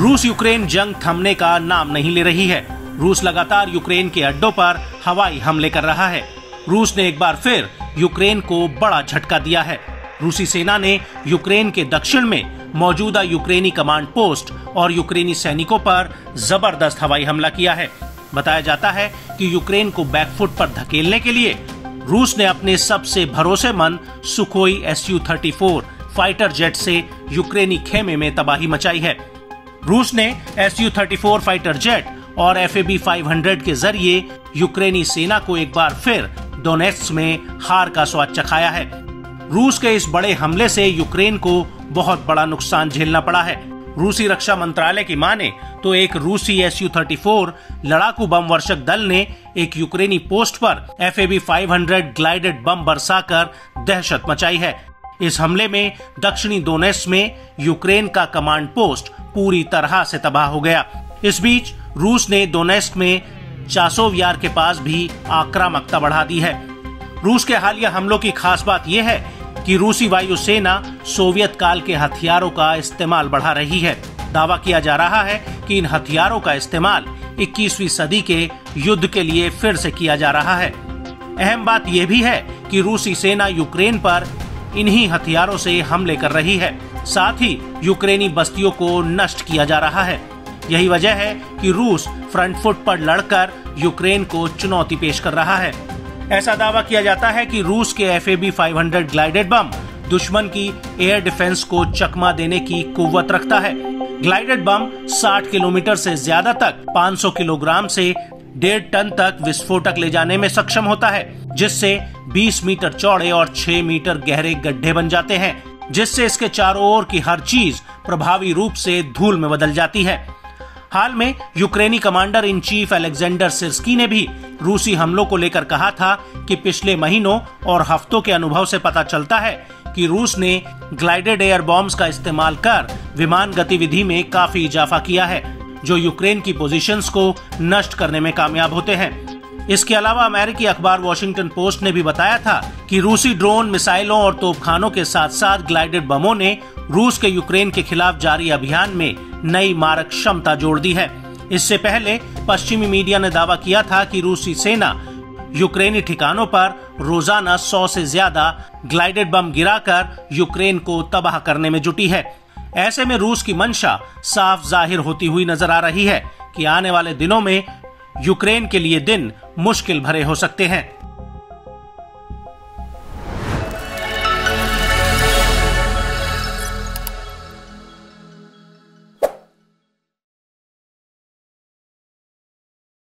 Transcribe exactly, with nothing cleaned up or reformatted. रूस यूक्रेन जंग थमने का नाम नहीं ले रही है। रूस लगातार यूक्रेन के अड्डों पर हवाई हमले कर रहा है। रूस ने एक बार फिर यूक्रेन को बड़ा झटका दिया है। रूसी सेना ने यूक्रेन के दक्षिण में मौजूदा यूक्रेनी कमांड पोस्ट और यूक्रेनी सैनिकों पर जबरदस्त हवाई हमला किया है। बताया जाता है कि यूक्रेन को बैकफुट पर धकेलने के लिए रूस ने अपने सबसे भरोसेमंद Sukhoi S U thirty four fighter jet से यूक्रेनी खेमे में तबाही मचाई है। रूस ने S U thirty four fighter jet और F A B five hundred के जरिए यूक्रेनी सेना को एक बार फिर डोनेट्स्क में हार का स्वाद चखाया है। रूस के इस बड़े हमले से यूक्रेन को बहुत बड़ा नुकसान झेलना पड़ा है। रूसी रक्षा मंत्रालय की माने तो एक रूसी एस यू थर्टी फोर लड़ाकू बम वर्षक दल ने एक यूक्रेनी पोस्ट पर F A B five hundred glided bomb बरसाकर दहशत मचाई है। इस हमले में दक्षिणी डोनेट्स्क में यूक्रेन का कमांड पोस्ट पूरी तरह से तबाह हो गया। इस बीच रूस ने डोनेट्स्क में चासोव्यार के पास भी आक्रामकता बढ़ा दी है। रूस के हालिया हमलों की खास बात यह है कि रूसी वायुसेना सोवियत काल के हथियारों का इस्तेमाल बढ़ा रही है। दावा किया जा रहा है कि इन हथियारों का इस्तेमाल इक्कीसवीं सदी के युद्ध के लिए फिर से किया जा रहा है। अहम बात यह भी है कि रूसी सेना यूक्रेन पर इन्हीं हथियारों से हमले कर रही है, साथ ही यूक्रेनी बस्तियों को नष्ट किया जा रहा है। यही वजह है कि रूस फ्रंट फुट पर लड़कर यूक्रेन को चुनौती पेश कर रहा है। ऐसा दावा किया जाता है कि रूस के F A B five hundred glided bomb दुश्मन की एयर डिफेंस को चकमा देने की कुव्वत रखता है। ग्लाइडेड बम साठ किलोमीटर से ज्यादा तक पाँच सौ किलोग्राम से डेढ़ टन तक विस्फोटक ले जाने में सक्षम होता है, जिससे बीस मीटर चौड़े और छह मीटर गहरे गड्ढे बन जाते हैं, जिससे इसके चारों ओर की हर चीज प्रभावी रूप से धूल में बदल जाती है। हाल में यूक्रेनी commander in chief Alexander Syrskyi ने भी रूसी हमलों को लेकर कहा था कि पिछले महीनों और हफ्तों के अनुभव से पता चलता है कि रूस ने ग्लाइडेड एयर बॉम्ब्स का इस्तेमाल कर विमान गतिविधि में काफी इजाफा किया है, जो यूक्रेन की पोजीशंस को नष्ट करने में कामयाब होते हैं। इसके अलावा अमेरिकी अखबार वॉशिंगटन पोस्ट ने भी बताया था कि रूसी ड्रोन मिसाइलों और तोपखानों के साथ साथ ग्लाइडेड बमों ने रूस के यूक्रेन के खिलाफ जारी अभियान में नई मारक क्षमता जोड़ दी है। इससे पहले पश्चिमी मीडिया ने दावा किया था कि रूसी सेना यूक्रेनी ठिकानों पर रोजाना सौ से ज्यादा ग्लाइडेड बम गिराकर यूक्रेन को तबाह करने में जुटी है। ऐसे में रूस की मंशा साफ जाहिर होती हुई नजर आ रही है कि आने वाले दिनों में यूक्रेन के लिए दिन मुश्किल भरे हो सकते हैं।